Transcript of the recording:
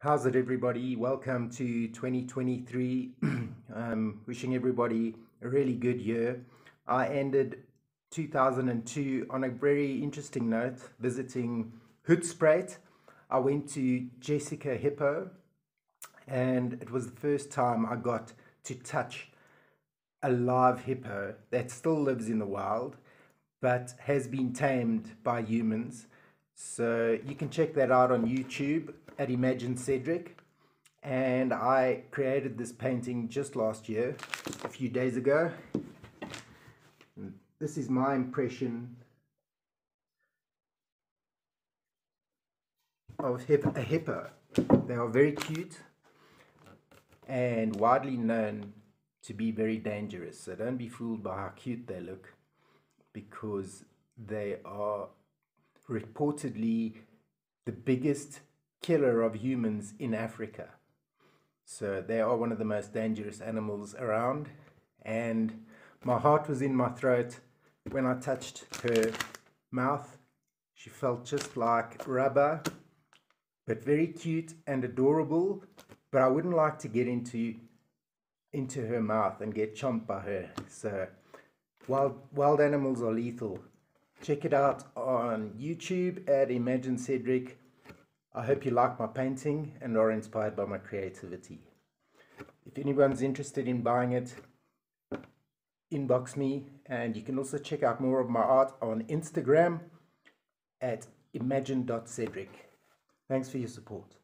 How's it, everybody? Welcome to 2023. Wishing everybody a really good year. I ended 2002 on a very interesting note, visiting Hoedspruit. I went to Jessica Hippo, and it was the first time I got to touch a live hippo that still lives in the wild, but has been tamed by humans. So you can check that out on YouTube at Imagine Cedric, and I created this painting just last year, a few days ago. This is my impression of a hippo. They are very cute and widely known to be very dangerous, so don't be fooled by how cute they look, because they are reportedly the biggest killer of humans in Africa. So they are one of the most dangerous animals around, and my heart was in my throat when I touched her mouth. She felt just like rubber, but very cute and adorable. But I wouldn't like to get into her mouth and get chomped by her. So wild animals are lethal. Check it out on YouTube at Imagine Cedric. I hope you like my painting and are inspired by my creativity. If anyone's interested in buying it, inbox me, and you can also check out more of my art on Instagram at imagine.cedric. Thanks for your support.